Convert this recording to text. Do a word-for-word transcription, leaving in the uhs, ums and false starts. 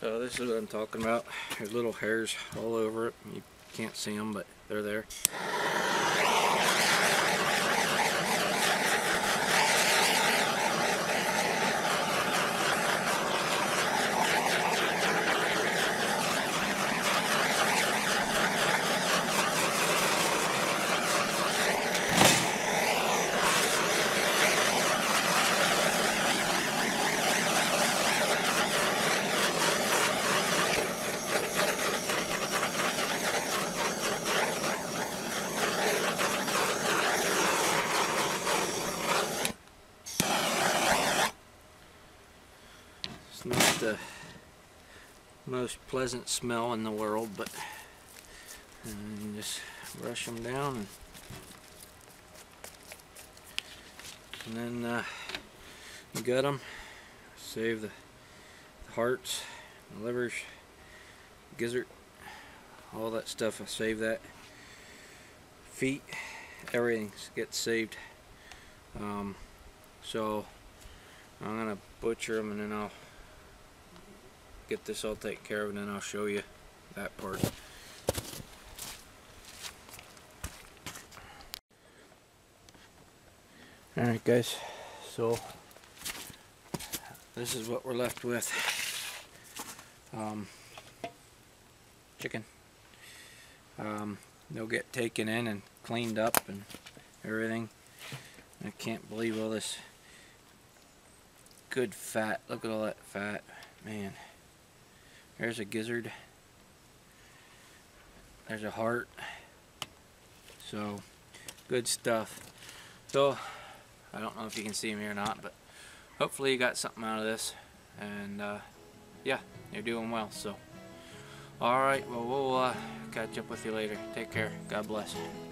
Uh, this is what I'm talking about. There's little hairs all over it. You can't see them, but they're there. It's not the most pleasant smell in the world, but and just brush them down, and, and then uh, you gut them, save the, the hearts, the livers, gizzard, all that stuff. I save that. Feet, everything gets saved. Um, so I'm gonna butcher them, and then I'll get this all taken care of, and then I'll show you that part. Alright guys, so this is what we're left with. Um, chicken. Um, they'll get taken in and cleaned up and everything. I can't believe all this good fat. Look at all that fat. Man. There's a gizzard. There's a heart. So, good stuff. So, I don't know if you can see me or not, but hopefully you got something out of this. And, uh, yeah, you're doing well. So, alright, well, we'll uh, catch up with you later. Take care. God bless you.